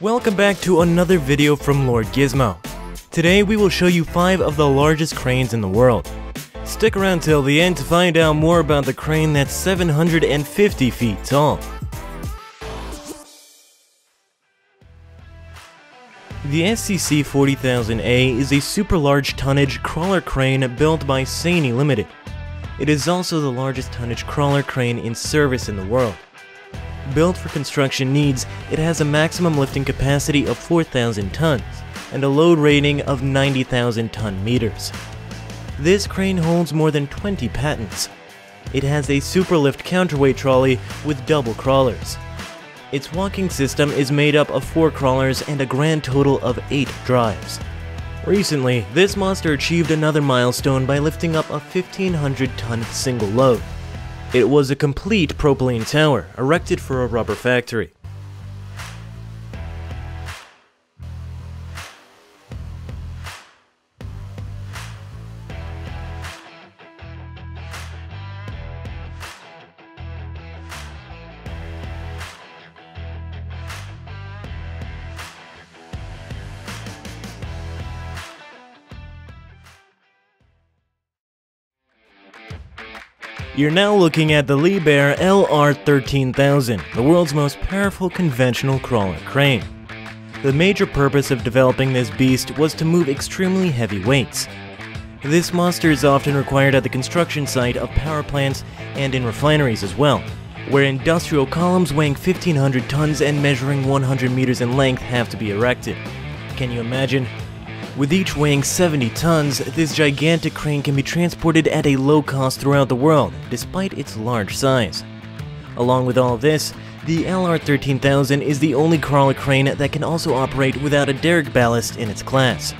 Welcome back to another video from Lord Gizmo. Today we will show you 5 of the largest cranes in the world. Stick around till the end to find out more about the crane that's 750 feet tall. The SCC-40000A is a super large tonnage crawler crane built by Sany Limited. It is also the largest tonnage crawler crane in service in the world. Built for construction needs, it has a maximum lifting capacity of 4,000 tons and a load rating of 90,000 ton meters. This crane holds more than 20 patents. It has a superlift counterweight trolley with double crawlers. Its walking system is made up of 4 crawlers and a grand total of 8 drives. Recently, this monster achieved another milestone by lifting up a 1,500 ton single load. It was a complete propylene tower, erected for a rubber factory. You're now looking at the Liebherr LR13000, the world's most powerful conventional crawler crane. The major purpose of developing this beast was to move extremely heavy weights. This monster is often required at the construction site of power plants and in refineries as well, where industrial columns weighing 1,500 tons and measuring 100 meters in length have to be erected. Can you imagine? With each weighing 70 tons, this gigantic crane can be transported at a low cost throughout the world, despite its large size. Along with all this, the LR13000 is the only crawler crane that can also operate without a derrick ballast in its class.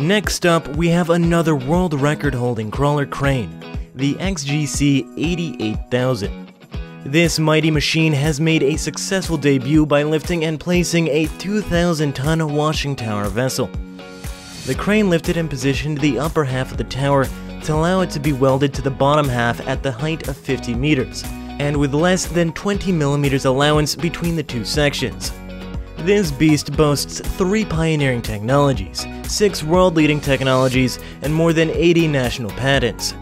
Next up, we have another world record-holding crawler crane, the XGC-88000. This mighty machine has made a successful debut by lifting and placing a 2,000-ton washing tower vessel. The crane lifted and positioned the upper half of the tower to allow it to be welded to the bottom half at the height of 50 meters, and with less than 20 millimeters allowance between the two sections. This beast boasts 3 pioneering technologies, 6 world-leading technologies, and more than 80 national patents.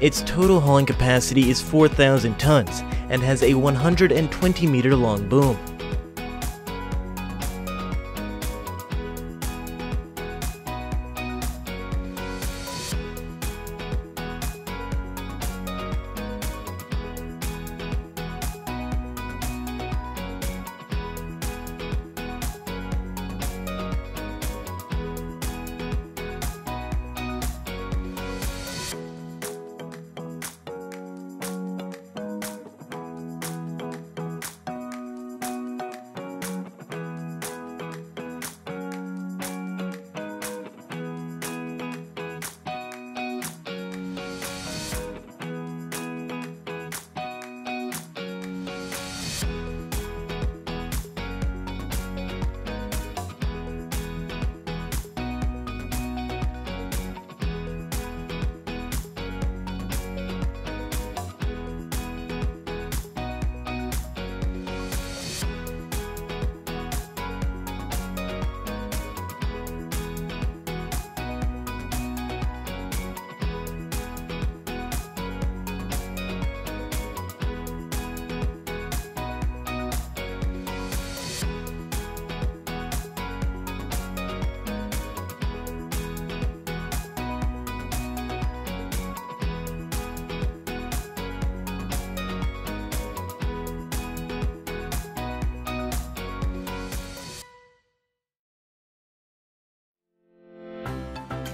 Its total hauling capacity is 4,000 tons and has a 120-meter-long boom.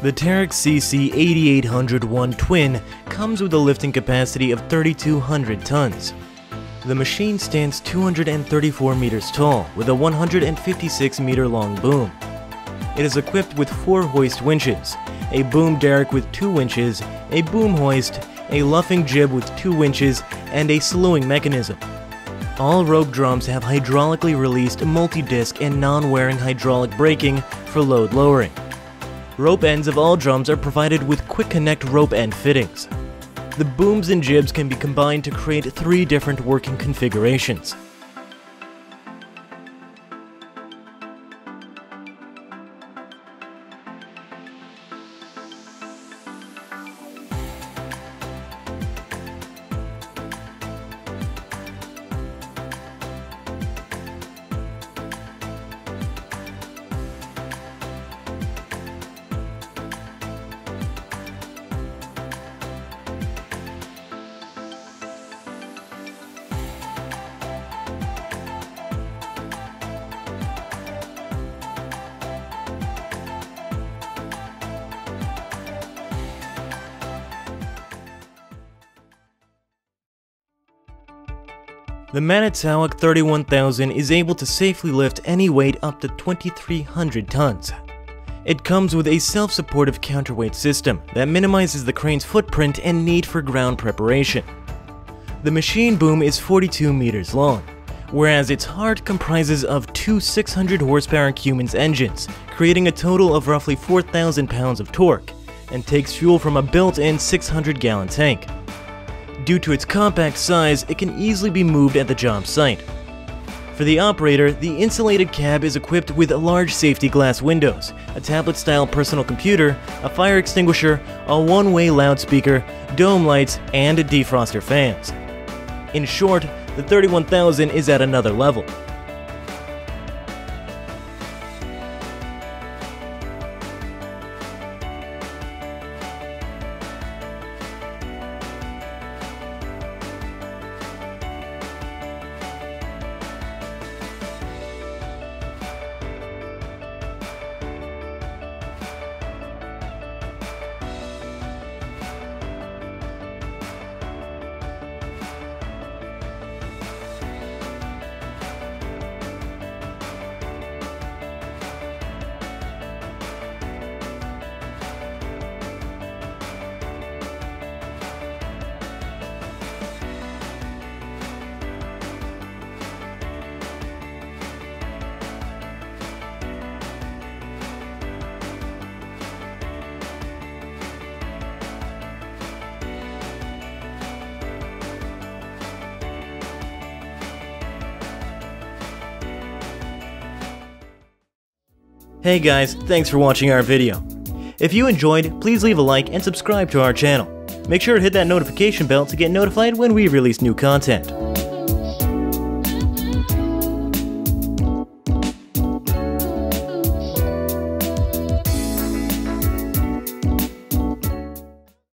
The Terex CC8800-1 twin comes with a lifting capacity of 3,200 tons. The machine stands 234 meters tall with a 156 meter long boom. It is equipped with 4 hoist winches, a boom derrick with 2 winches, a boom hoist, a luffing jib with 2 winches, and a slewing mechanism. All rope drums have hydraulically released multi-disc and non-wearing hydraulic braking for load lowering. Rope ends of all drums are provided with quick connect rope end fittings. The booms and jibs can be combined to create 3 different working configurations. The Manitowoc 31000 is able to safely lift any weight up to 2,300 tons. It comes with a self-supportive counterweight system that minimizes the crane's footprint and need for ground preparation. The machine boom is 42 meters long, whereas its heart comprises of 2 600 horsepower Cummins engines, creating a total of roughly 4,000 pounds of torque, and takes fuel from a built-in 600-gallon tank. Due to its compact size, it can easily be moved at the job site. For the operator, the insulated cab is equipped with large safety glass windows, a tablet-style personal computer, a fire extinguisher, a one-way loudspeaker, dome lights, and defroster fans. In short, the 31000 is at another level. Hey guys, thanks for watching our video. If you enjoyed, please leave a like and subscribe to our channel. Make sure to hit that notification bell to get notified when we release new content.